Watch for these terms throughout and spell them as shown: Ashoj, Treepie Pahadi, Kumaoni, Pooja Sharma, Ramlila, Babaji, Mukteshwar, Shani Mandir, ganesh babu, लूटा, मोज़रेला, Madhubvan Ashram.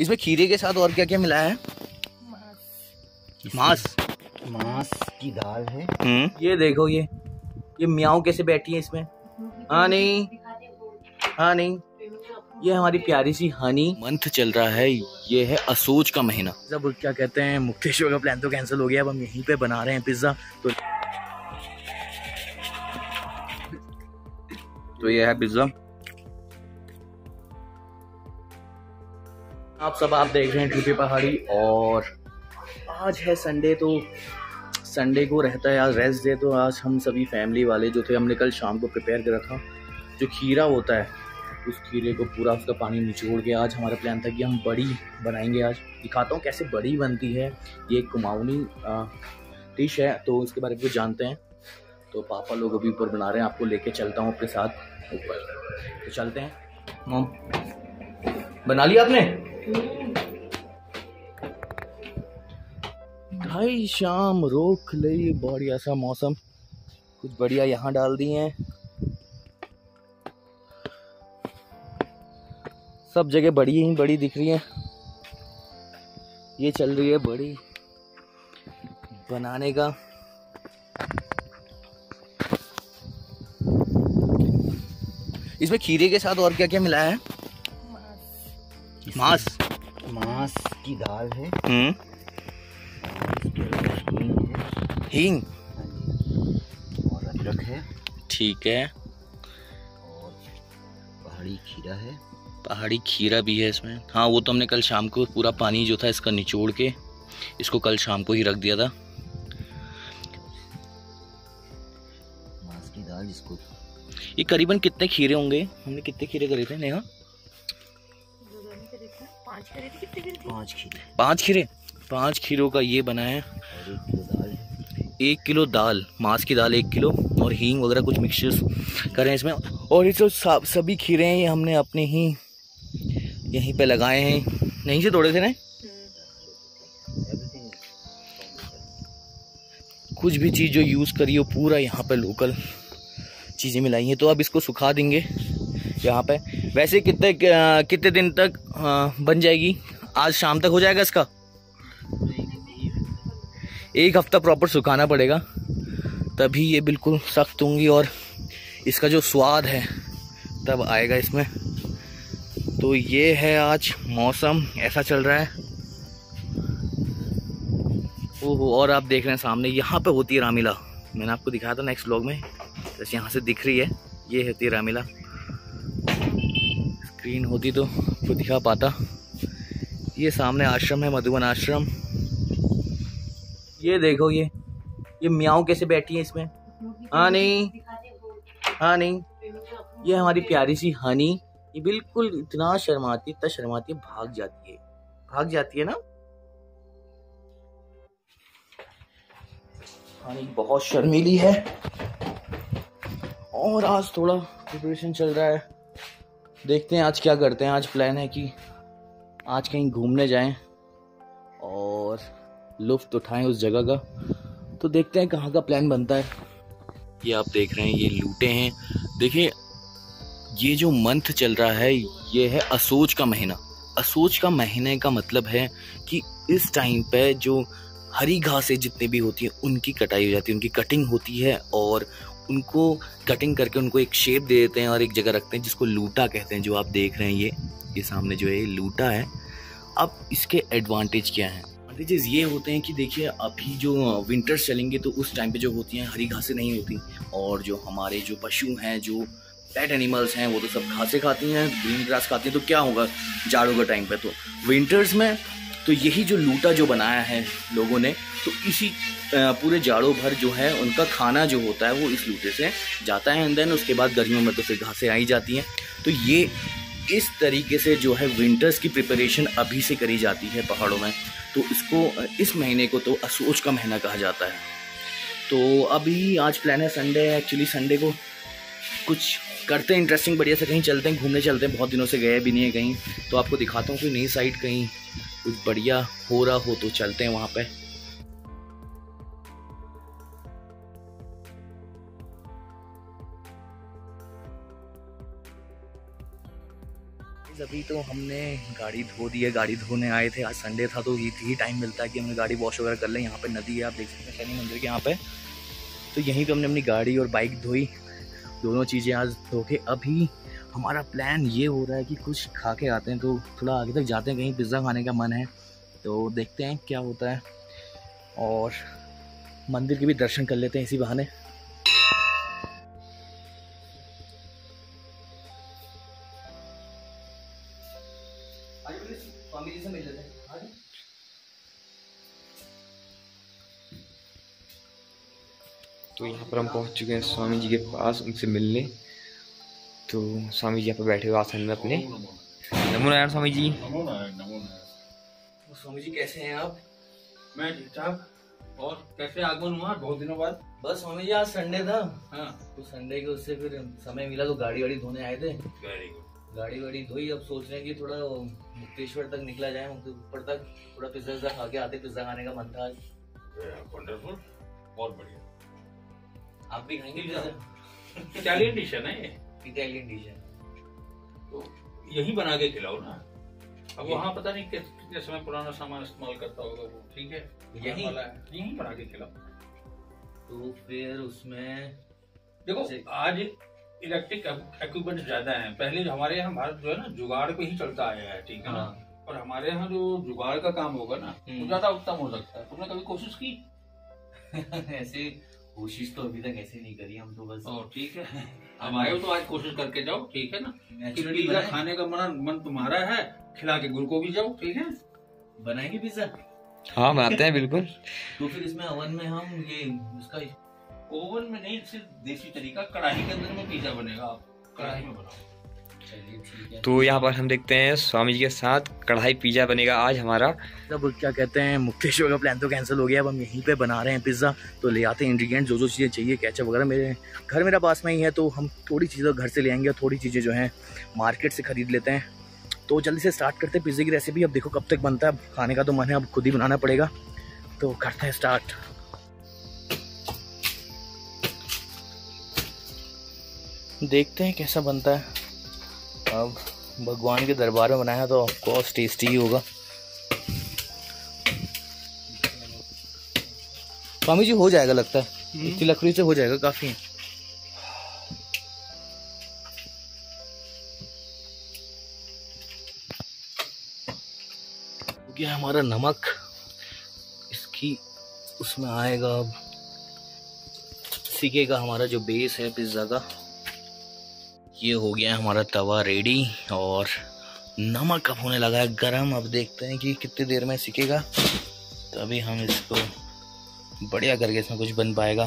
इसमें खीरे के साथ और क्या क्या मिलाया है? मांस की दाल है। ये देखो ये म्याऊ कैसे बैठी है इसमें। हाँ नहीं ये हमारी प्यारी सी हनी। मंथ चल रहा है, ये है असोज का महीना। जब क्या कहते हैं, मुक्तेश्वर का प्लान तो कैंसिल हो गया, अब हम यहीं पे बना रहे हैं पिज्जा। तो ये है पिज्जा। आप देख रहे हैं ट्रीपी पहाड़ी। और आज है संडे, तो संडे को रहता है आज रेस्ट डे। तो आज हम सभी फैमिली वाले जो थे, हमने कल शाम को प्रिपेयर करा था जो खीरा होता है, उस खीरे को पूरा उसका पानी निचोड़ के आज हमारा प्लान था कि हम बड़ी बनाएंगे। आज दिखाता हूँ कैसे बड़ी बनती है। ये कुमाऊनी डिश है, तो उसके बारे में कुछ जानते हैं। तो पापा लोग अभी ऊपर बना रहे हैं, आपको लेके चलता हूँ अपने साथ ऊपर। तो चलते हैं। बना लिया आपने? भाई शाम रोक ली, बढ़िया सा मौसम, कुछ बढ़िया यहाँ डाल दिए हैं। सब जगह बड़ी ही बड़ी दिख रही है। ये चल रही है बड़ी बनाने का। इसमें खीरे के साथ और क्या क्या मिलाया है? मांस की दाल है, हींग और अदरक है, ठीक है, और पहाड़ी खीरा है। पहाड़ी खीरा भी है इसमें। हाँ, वो तो हमने कल शाम को पूरा पानी जो था इसका निचोड़ के इसको कल शाम को ही रख दिया था। मांस की दाल इसको। ये करीबन कितने खीरे होंगे? हमने कितने खीरे करे थे नेहा? 5 खीरों का ये बना है। 1 किलो दाल, मांस की दाल 1 किलो, और हींग वगैरह कुछ मिक्सचर्स करें इसमें। और ये जो सभी खीरे हैं, ये हमने अपने ही यहीं पे लगाए हैं, यहीं से तोड़े थे ना। कुछ भी चीज़ जो यूज़ करी हो, पूरा यहाँ पे लोकल चीज़ें मिलाई हैं। तो अब इसको सुखा देंगे यहाँ पे। वैसे कितने दिन तक बन जाएगी? आज शाम तक हो जाएगा इसका। 1 हफ्ता प्रॉपर सुखाना पड़ेगा, तभी ये बिल्कुल सख्त होंगी और इसका जो स्वाद है तब आएगा इसमें। तो ये है आज मौसम, ऐसा चल रहा है। ओहो, और आप देख रहे हैं सामने यहाँ पे होती है रामलीला। मैंने आपको दिखाया था नेक्स्ट व्लॉग में, बस यहाँ से दिख रही है। ये होती है रामलीला, स्क्रीन होती तो आपको दिखा पाता। ये सामने आश्रम है, मधुवन आश्रम। ये देखो ये म्याऊ कैसे बैठी है इसमें। हाँ नहीं ये हमारी प्यारी सी हनी। ये बिल्कुल इतना शर्माती है, भाग जाती है ना। हनी बहुत शर्मीली है। और आज थोड़ा प्रिपरेशन चल रहा है, देखते हैं आज क्या करते हैं। आज प्लान है कि आज कहीं घूमने जाएं और लुफ्त उठाएं उस जगह का। तो देखते हैं कहाँ का प्लान बनता है। ये आप देख रहे हैं, ये लूटे हैं। देखिए, ये जो मंथ चल रहा है, ये है असोज का महीना। असोज का महीने का मतलब है कि इस टाइम पे जो हरी घासें जितने भी होती हैं, उनकी कटाई हो जाती है, उनकी कटिंग होती है। और उनको कटिंग करके उनको एक शेप दे देते हैं और एक जगह रखते हैं, जिसको लूटा कहते हैं। जो आप देख रहे हैं, ये सामने जो है लूटा है। अब इसके एडवांटेज क्या हैं? एडवांटेजेस ये होते हैं कि देखिए, अभी जो विंटर्स चलेंगे तो उस टाइम पे जो होती हैं हरी घासें नहीं होती, और जो हमारे जो पशु हैं, जो पेट एनिमल्स हैं, वो तो सब घासें खाती हैं, ग्रीन ग्रास खाती हैं। तो क्या होगा जाड़ों के टाइम पे, तो विंटर्स में तो यही जो लूटा जो बनाया है लोगों ने, तो इसी पूरे जाड़ों भर जो है उनका खाना जो होता है वो इस लूटे से जाता है। एंड देन उसके बाद गर्मियों में तो फिर घासें आ ही जाती हैं। तो ये इस तरीके से जो है विंटर्स की प्रिपरेशन अभी से करी जाती है पहाड़ों में। तो इसको, इस महीने को तो असोज का महीना कहा जाता है। तो अभी आज प्लान है संडे, एक्चुअली संडे को कुछ करते हैं इंटरेस्टिंग, बढ़िया से कहीं चलते हैं, घूमने चलते हैं। बहुत दिनों से गए भी नहीं है कहीं, तो आपको दिखाता हूँ कोई नई साइट, कहीं कुछ बढ़िया हो रहा हो तो चलते हैं वहाँ पर। अभी तो हमने गाड़ी धो दी है, गाड़ी धोने आए थे। आज संडे था तो ही टाइम मिलता है कि हमने गाड़ी वॉश वगैरह कर लें। यहाँ पे नदी है, आप देख सकते हैं शनि मंदिर के यहाँ पे। तो यहीं पे हमने अपनी गाड़ी और बाइक धोई, दोनों चीज़ें आज धो के। अभी हमारा प्लान ये हो रहा है कि कुछ खा के आते हैं, तो थोड़ा आगे तक जाते हैं, कहीं पिज़्ज़ा खाने का मन है तो देखते हैं क्या होता है, और मंदिर के भी दर्शन कर लेते हैं इसी बहाने। फैमिली से मिल लेते हैं। तो यहाँ पर हम पहुँच चुके हैं स्वामी जी के पास, उनसे मिलने। तो स्वामी जी यहाँ पर बैठे हुए आसन में अपने। नमो नारायण स्वामी जी। नमो नारायण। स्वामी जी कैसे हैं आप? मैं ठीक ठाक। और कैसे आगमन हुआ बहुत दिनों बाद? बस स्वामी जी आज संडे था। हाँ, तो संडे के उससे फिर समय मिला तो गाड़ी वाड़ी धोने आए थे। गाड़ी वाड़ी धोई। अब सोच रहे हैं कि थोड़ा मुक्तेश्वर तक निकला जाए, उनके ऊपर तक थोड़ा पिज्जा खा के आते। पिज्जा खाने का मन था आज। वंडरफुल, बहुत बढ़िया। आप भी खाएंगे पिज्जा? इटालियन डिश है ना ये? इटालियन डिश है तो यही बना के खिलाओ ना। अब वहाँ पता नहीं कितने समय पुराना सामान इस्तेमाल करता होगा वो। ठीक है, यही बना के खिलाओ। तो फिर उसमें देखो आज इलेक्ट्रिक इक्विपमेंट ज्यादा है। पहले हमारे यहाँ भारत जो है ना जुगाड़ पे ही चलता आया है, ठीक है ना। और हमारे यहाँ जो जुगाड़ का काम होगा ना वो ज्यादा उत्तम हो सकता है। तुमने कभी कोशिश की? ऐसे कोशिश तो अभी तक ऐसे नहीं करी हम तो बस। और ठीक है, हम आए हो तो आज कोशिश करके जाओ, ठीक है ना। पिज्जा खाने का मन तुम्हारा है, खिला के गुरु को भी जाओ, ठीक है। बनाएंगे पिज्जा? हाँ बनाते हैं बिल्कुल। तो फिर इसमें ओवन में हम ये उसका ओवन में नहीं, सिर्फ देसी तरीका कढ़ाई के अंदर में पिज्जा बनेगा। आप कढ़ाई में बनाओ, चलिए ठीक है। तो यहाँ पर हम देखते हैं स्वामी जी के साथ कढ़ाई पिज्जा बनेगा आज हमारा। तब क्या कहते हैं मुक्तेश्वर का प्लान तो कैंसिल हो गया। अब हम यहीं पे बना रहे हैं पिज्ज़ा। तो ले आते हैं इंग्रीडियंट, जो जो चीज़ें चाहिए। केचप वगैरह मेरे घर मेरा पास में ही है, तो हम थोड़ी चीज़ें घर से ले आएंगे और थोड़ी चीज़ें जो हैं मार्केट से खरीद लेते हैं। तो जल्दी से स्टार्ट करते हैं पिज़्ज़े की रेसिपी। अब देखो कब तक बनता है, खाने का तो मन है, अब खुद ही बनाना पड़ेगा। तो करते हैं स्टार्ट। देखते हैं कैसा बनता है। अब भगवान के दरबार में बनाया तो ऑफकोर्स टेस्टी ही होगा। स्वामी जी हो जाएगा लगता है, इतनी लकड़ी से हो जाएगा, काफ़ी है। यह हमारा नमक इसकी उसमें आएगा, अब सीखेगा हमारा जो बेस है पिज़्ज़ा का। ये हो गया हमारा तवा रेडी और नमक अब होने लगा है गरम। अब देखते हैं कि कितनी देर में सीखेगा, तभी हम इसको बढ़िया करके इसमें कुछ बन पाएगा।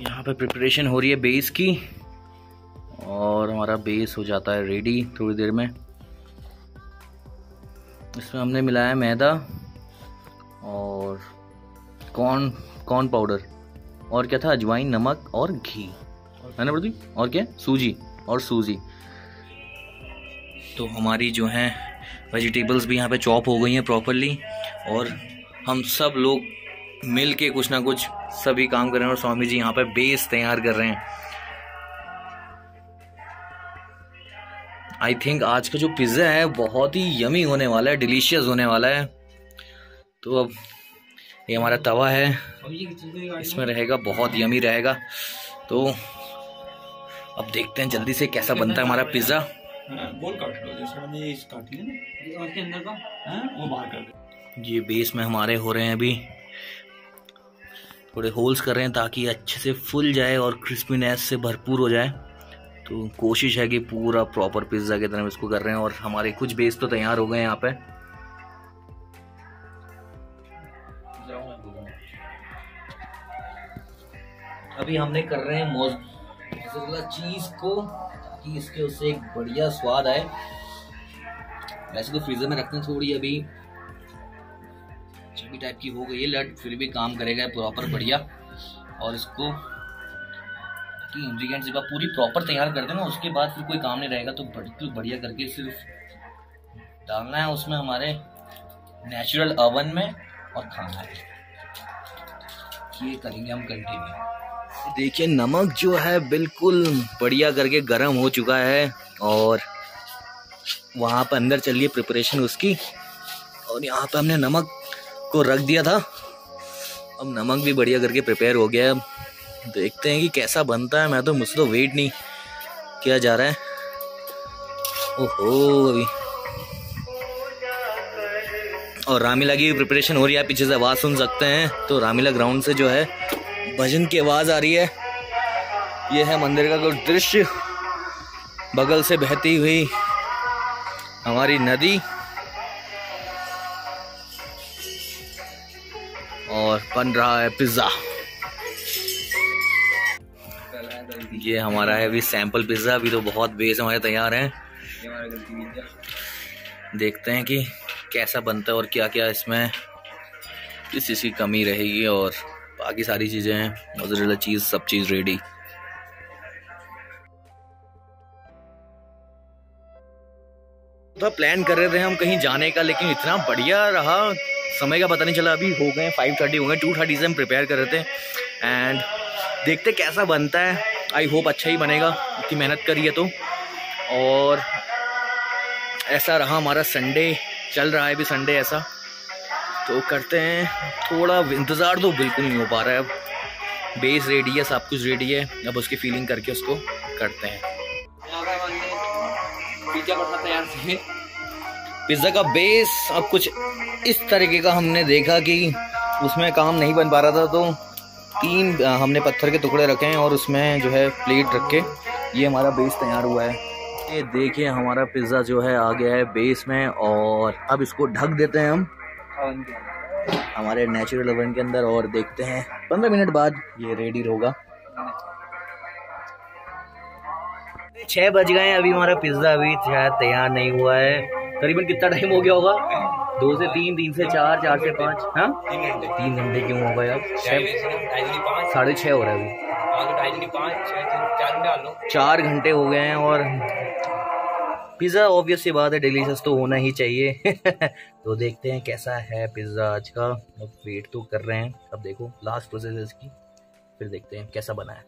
यहाँ पे प्रिपरेशन हो रही है बेस की, और हमारा बेस हो जाता है रेडी थोड़ी देर में। इसमें हमने मिलाया मैदा और कॉर्न पाउडर, और क्या था, अजवाइन, नमक और घी, है ना प्रदीप? और क्या, सूजी। तो हमारी जो हैं वेजिटेबल्स भी यहाँ पे चॉप हो गई हैं प्रॉपरली, और हम सब लोग मिल के कुछ ना कुछ सभी काम कर रहे हैं। और स्वामी जी यहाँ पे बेस तैयार कर रहे हैं। आई थिंक आज का जो पिज़्ज़ा है बहुत ही यमी होने वाला है, डिलीशियस होने वाला है। तो अब ये हमारा तवा है, इसमें रहेगा, बहुत यमी रहेगा। तो अब देखते हैं जल्दी से कैसा बनता है हमारा पिज़्ज़ा। ये बेस में हमारे हो रहे हैं अभी, थोड़े होल्स कर रहे हैं ताकि अच्छे से फूल जाए और क्रिस्पीनेस से भरपूर हो जाए। तो कोशिश है कि पूरा प्रॉपर पिज़्ज़ा की तरह इसको कर रहे हैं। और हमारे कुछ बेस तो तैयार हो गए हैं यहाँ पे। अभी हमने कर रहे हैं मोज़रेला चीज़ को, ताकि इसके उससे एक बढ़िया स्वाद आए। वैसे तो फ्रीज़र में रखते हैं, थोड़ी अभी चबी टाइप की हो गई है लट, फिर भी काम करेगा प्रॉपर बढ़िया। और इसको इंग्रीडियंट्स जब आप पूरी प्रॉपर तैयार कर देना, उसके बाद फिर कोई काम नहीं रहेगा। तो बिल्कुल बढ़िया करके सिर्फ डालना है उसमें हमारे नेचुरल ओवन में और खाना है। ये करेंगे हम कंटिन्यू। देखिए नमक जो है बिल्कुल बढ़िया करके गर्म हो चुका है और वहाँ पर अंदर चलिए प्रिपरेशन उसकी। और यहाँ पर हमने नमक को रख दिया था, अब नमक भी बढ़िया करके प्रिपेयर हो गया है। अब देखते हैं कि कैसा बनता है, मैं तो मुझसे तो वेट नहीं किया जा रहा है। ओहो, अभी और रामीला की प्रिपरेशन हो रही है, पीछे से आवाज़ सुन सकते हैं। तो रामीला ग्राउंड से जो है भजन की आवाज़ आ रही है। यह है मंदिर का कुछ दृश्य, बगल से बहती हुई हमारी नदी और बन रहा है पिज़्ज़ा। ये हमारा है अभी सैंपल पिज़्ज़ा, अभी तो बहुत बेस हमारे तैयार हैं। देखते हैं कि कैसा बनता है और क्या क्या इसमें किस चीज़ की कमी रहेगी और बाकी सारी चीज़ें हैं, मोज़रेला चीज़, सब चीज़ रेडी। तो प्लान कर रहे थे हम कहीं जाने का, लेकिन इतना बढ़िया रहा, समय का पता नहीं चला। अभी हो गए 5:30 हो गए, 2:30 से हम प्रिपेयर कर रहे थे। एंड देखते कैसा बनता है, आई होप अच्छा ही बनेगा, इतनी मेहनत करी है तो। और ऐसा रहा हमारा संडे, चल रहा है अभी संडे ऐसा, तो करते हैं थोड़ा इंतज़ार। तो बिल्कुल नहीं हो पा रहा है, अब बेस रेडी है, सब कुछ रेडी है, अब उसकी फीलिंग करके उसको करते हैं। पिज़्ज़ा बना तैयार है, पिज़्ज़ा का बेस अब कुछ इस तरीके का। हमने देखा कि उसमें काम नहीं बन पा रहा था, तो 3 हमने पत्थर के टुकड़े रखे हैं और उसमें जो है प्लेट रख के ये हमारा बेस तैयार हुआ है। ये देखिए हमारा पिज़्ज़ा जो है आ गया है बेस में, और अब इसको ढक देते हैं हम हमारे नेचुरल ओवन के अंदर और देखते हैं 15 मिनट बाद ये रेडी होगा। 6 बज गए हैं, अभी हमारा पिज़्ज़ा अभी शायद तैयार नहीं हुआ है। करीबन कितना टाइम हो गया होगा? 2 से 3, 3 से 4, 4 से 5, हाँ 3 घंटे क्यों हो गए? अब 6:30 हो रहा है, 4 घंटे हो गए हैं। और पिज़्ज़ा ऑब्वियसली बात है डिलीशियस तो होना ही चाहिए। तो देखते हैं कैसा है पिज़्ज़ा आज का, अब वेट तो कर रहे हैं। अब देखो लास्ट प्रोसेस इसकी, फिर देखते हैं कैसा बना है।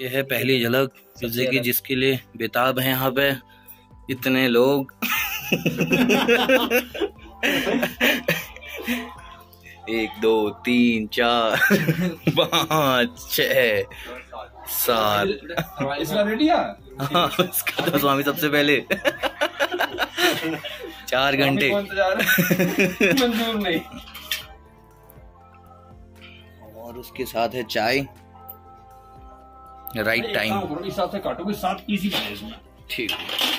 ये है पहली झलक पिज़्ज़े की, जिसके लिए बेताब हैं यहाँ पे इतने लोग। एक 2, 3, 4, 5, 6, 7 इसका तो स्वामी सबसे पहले। 4 घंटे मंजूर नहीं। और उसके साथ है चाय, राइट टाइम से काटोगे, 7 पीस ही बने इसमें, ठीक है।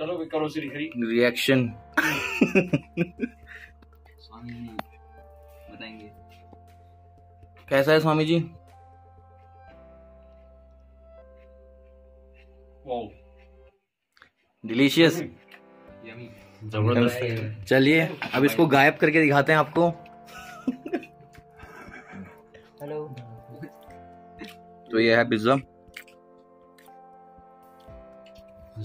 चलो भी करो श्री हरी रिएक्शन। स्वामी जी बताएंगे कैसा है। स्वामी जी डिलीशियस, जबरदस्त। चलिए अब इसको गायब करके दिखाते हैं आपको। हेलो। तो ये है पिज्जा,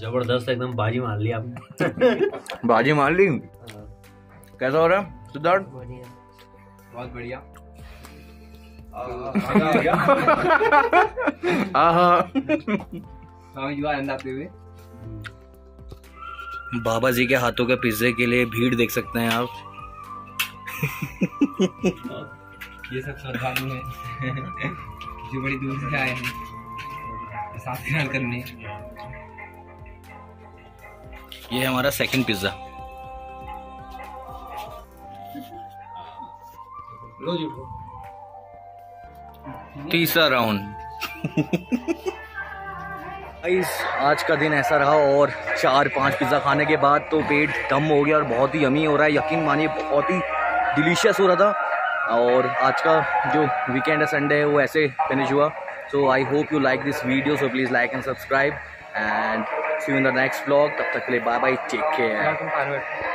जबरदस्त, एकदम बाजी मार ली आपने। बाजी मार ली। कैसा हो रहा है सिद्धार्थ? बहुत बढ़िया। बाबा जी के हाथों के पिज्जे के लिए भीड़ देख सकते हैं आप। ये सब श्रद्धालु हैं जो बड़ी दूर से आए हैं साथ ग्रहण करने। ये है हमारा सेकंड पिज्जा। तीसरा राउंड। आज का दिन ऐसा रहा, और 4-5 पिज़्ज़ा खाने के बाद तो पेट दम हो गया और बहुत ही यमी हो रहा है। यकीन मानिए बहुत ही डिलीशियस हो रहा था। और आज का जो वीकेंड है, संडे है, वो ऐसे फिनिश हुआ। So I hope you like this video, so please like and subscribe and see you in the next vlog. तब तक के लिए बाय बाय, टेक केयर।